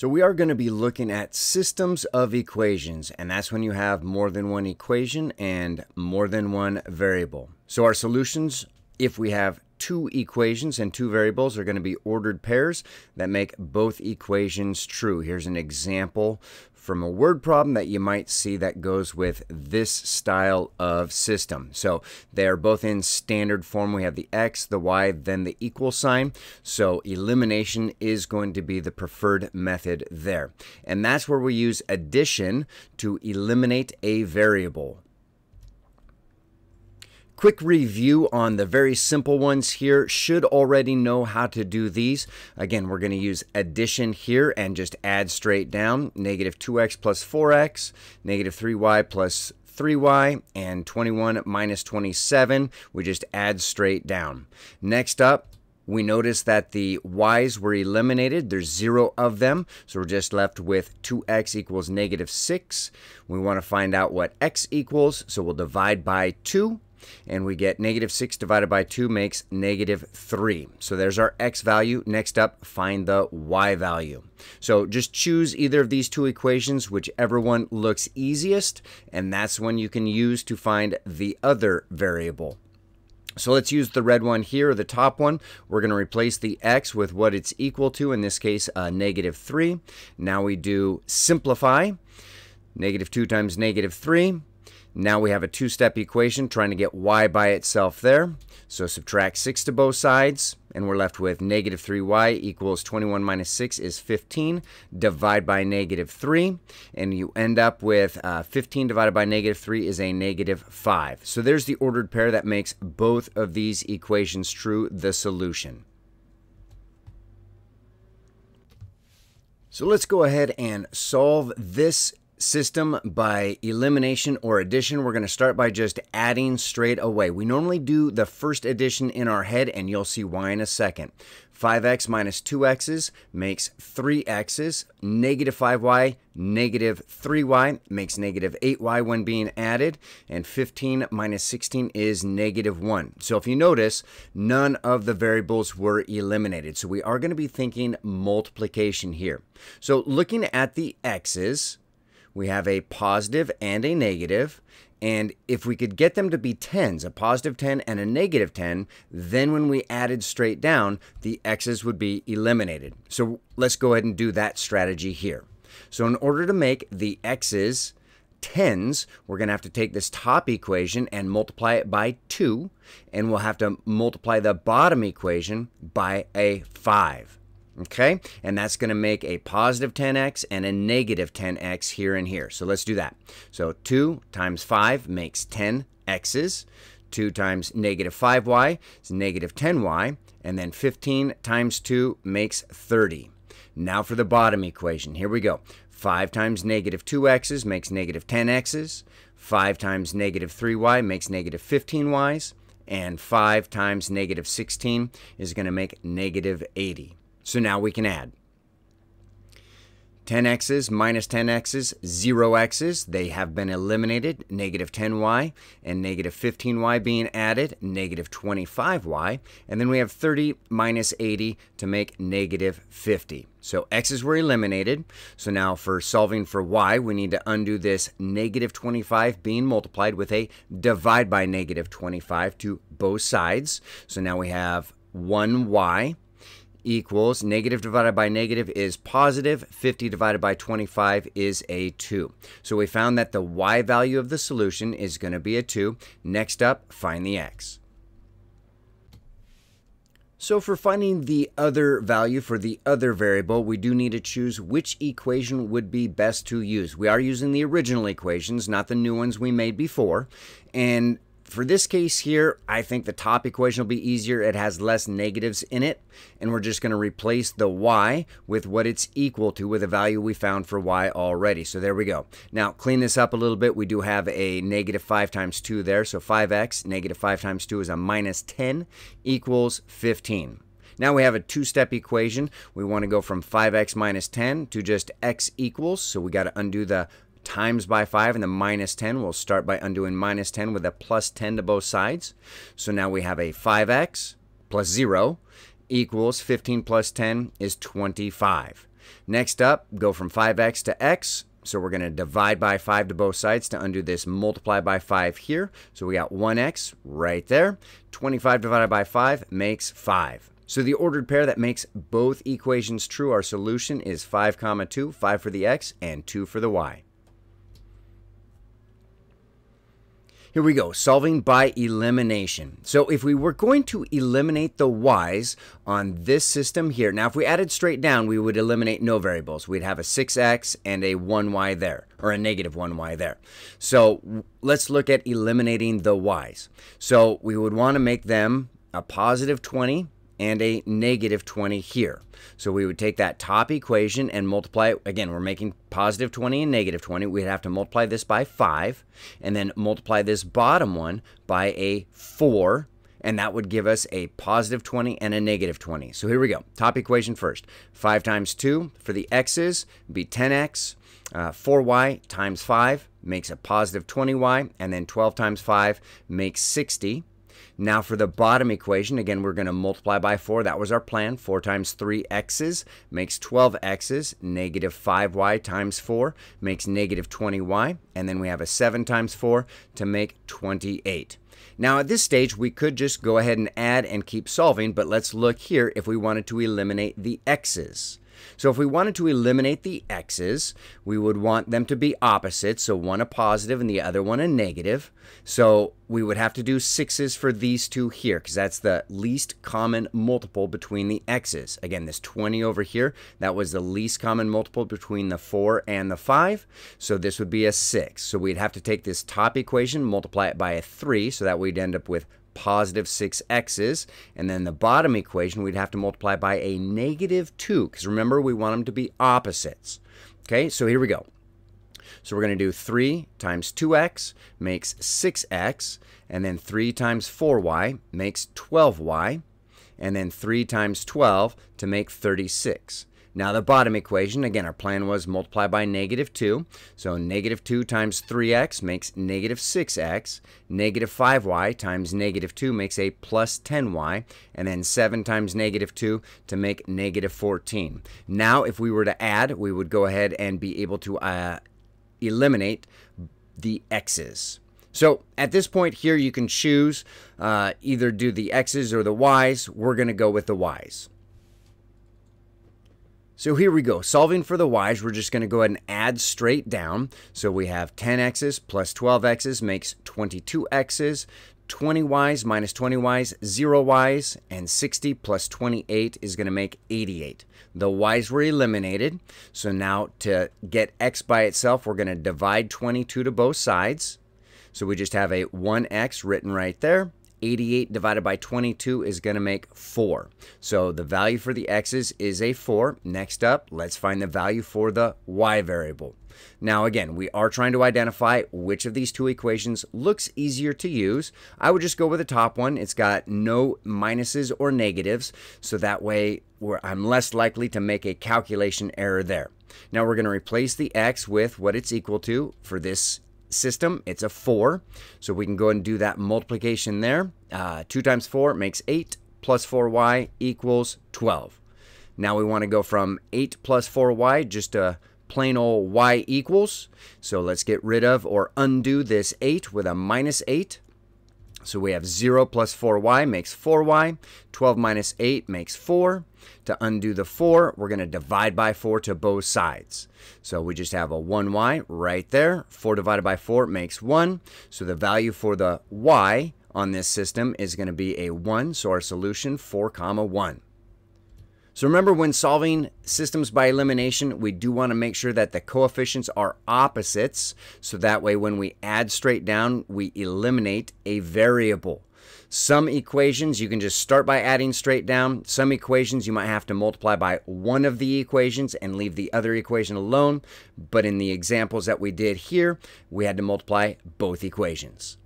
So we are going to be looking at systems of equations, and that's when you have more than one equation and more than one variable. So our solutions, if we have two equations and two variables, are going to be ordered pairs that make both equations true. Here's an example from a word problem that you might see that goes with this style of system. So they are both in standard form. We have the x, the y, then the equal sign. So elimination is going to be the preferred method there. And that's where we use addition to eliminate a variable. Quick review on the very simple ones here. Should already know how to do these. Again, we're going to use addition here and just add straight down. Negative 2x plus 4x, negative 3y plus 3y, and 21 minus 27. We just add straight down. Next up, we notice that the y's were eliminated. There's 0 of them, so we're just left with 2x equals negative 6. We want to find out what x equals, so we'll divide by 2. And we get negative 6 divided by 2 makes negative 3. So there's our x value. Next up, find the y value. So just choose either of these two equations, whichever one looks easiest, and that's one you can use to find the other variable. So let's use the red one here, the top one. We're going to replace the x with what it's equal to, in this case, negative 3. Now we do simplify. Negative 2 times negative 3. Now we have a two-step equation trying to get y by itself there. So subtract 6 to both sides, and we're left with negative 3y equals 21 minus 6 is 15. Divide by negative 3, and you end up with 15 divided by negative 3 is a negative 5. So there's the ordered pair that makes both of these equations true, the solution. So let's go ahead and solve this system by elimination or addition. We're going to start by just adding straight away. We normally do the first addition in our head, and you'll see why in a second. 5x minus 2x's makes 3x's. Negative 5y, negative 3y makes negative 8y when being added. And 15 minus 16 is negative 1. So if you notice, none of the variables were eliminated. So we are going to be thinking multiplication here. So looking at the x's, we have a positive and a negative, and if we could get them to be tens, a positive 10 and a negative 10, then when we added straight down, the x's would be eliminated. So let's go ahead and do that strategy here. So in order to make the x's tens, we're going to have to take this top equation and multiply it by 2, and we'll have to multiply the bottom equation by a 5. Okay, and that's going to make a positive 10x and a negative 10x here and here. So let's do that. So 2 times 5 makes 10x's. 2 times negative 5y is negative 10y. And then 15 times 2 makes 30. Now for the bottom equation. Here we go. 5 times negative 2x's makes negative 10x's. 5 times negative 3y makes negative 15y's. And 5 times negative 16 is going to make negative 80. So now we can add 10x's minus 10x's, 0x's. They have been eliminated. Negative 10y and negative 15y being added, negative 25y. And then we have 30 minus 80 to make negative 50. So x's were eliminated. So now for solving for y, we need to undo this negative 25 being multiplied with a divide by negative 25 to both sides. So now we have 1y equals negative divided by negative is positive, 50 divided by 25 is a 2. So we found that the y value of the solution is going to be a 2. Next up, find the x. So for finding the other value for the other variable, we do need to choose which equation would be best to use. We are using the original equations, not the new ones we made before. And for this case here, I think the top equation will be easier. It has less negatives in it, and we're just going to replace the y with what it's equal to, with a value we found for y already. So there we go. Now, clean this up a little bit. We do have a negative 5 times 2 there, so 5x, negative 5 times 2 is a minus 10, equals 15. Now we have a two-step equation. We want to go from 5x minus 10 to just x equals, so we got to undo the times by 5 and the minus 10. We'll start by undoing minus 10 with a plus 10 to both sides. So now we have a 5x plus 0 equals 15 plus 10 is 25. Next up, go from 5x to x. So we're going to divide by 5 to both sides to undo this multiply by 5 here. So we got 1x right there. 25 divided by 5 makes 5. So the ordered pair that makes both equations true, our solution is 5, 2, 5 for the x and 2 for the y. Here we go, solving by elimination. So if we were going to eliminate the y's on this system here, now if we added straight down, we would eliminate no variables. We'd have a 6x and a 1y there, or a negative 1y there. So let's look at eliminating the y's. So we would want to make them a positive 20 and a negative 20 here. So we would take that top equation and multiply it. Again, we're making positive 20 and negative 20. We'd have to multiply this by 5 and then multiply this bottom one by a 4, and that would give us a positive 20 and a negative 20. So here we go. Top equation first. 5 times 2 for the x's would be 10x. 4y times 5 makes a positive 20y, and then 12 times 5 makes 60. Now for the bottom equation, again, we're going to multiply by 4. That was our plan. 4 times 3 x's makes 12 x's. Negative 5y times 4 makes negative 20y. And then we have a 7 times 4 to make 28. Now at this stage, we could just go ahead and add and keep solving. But let's look here if we wanted to eliminate the x's. So if we wanted to eliminate the x's, we would want them to be opposite, so one a positive and the other one a negative. So we would have to do 6's for these two here, because that's the least common multiple between the x's. Again, this 20 over here, that was the least common multiple between the 4 and the 5, so this would be a 6. So we'd have to take this top equation, multiply it by a 3, so that we'd end up with positive 6x's, and then the bottom equation we'd have to multiply by a negative 2, because remember we want them to be opposites. Okay, so here we go. So we're going to do 3 times 2x makes 6x, and then 3 times 4y makes 12y, and then 3 times 12 to make 36. Now the bottom equation, again, our plan was multiply by negative 2. So negative 2 times 3x makes negative 6x. Negative 5y times negative 2 makes a plus 10y. And then 7 times negative 2 to make negative 14. Now if we were to add, we would go ahead and be able to eliminate the x's. So at this point here, you can choose either do the x's or the y's. We're going to go with the y's. So here we go, solving for the y's, we're just going to go ahead and add straight down. So we have 10x's plus 12x's makes 22x's, 20y's minus 20y's, 0y's, and 60 plus 28 is going to make 88. The y's were eliminated, so now to get x by itself, we're going to divide 22 to both sides. So we just have a 1x written right there. 88 divided by 22 is going to make 4. So the value for the x's is a 4. Next up, let's find the value for the y variable. Now again, we are trying to identify which of these two equations looks easier to use. I would just go with the top one. It's got no minuses or negatives, so that way I'm less likely to make a calculation error there. Now we're going to replace the x with what it's equal to for this system. It's a 4, so we can go and do that multiplication there. 2 times 4 makes 8 plus 4y equals 12. Now we want to go from 8 plus 4y just a plain old y equals, so let's get rid of or undo this 8 with a minus 8. So we have 0 plus 4y makes 4y, 12 minus 8 makes 4. To undo the 4, we're going to divide by 4 to both sides. So we just have a 1y right there. 4 divided by 4 makes 1. So the value for the y on this system is going to be a 1. So our solution, 4, 1. So remember, when solving systems by elimination, we do want to make sure that the coefficients are opposites, so that way when we add straight down, we eliminate a variable. Some equations you can just start by adding straight down. Some equations you might have to multiply by one of the equations and leave the other equation alone. But in the examples that we did here, we had to multiply both equations.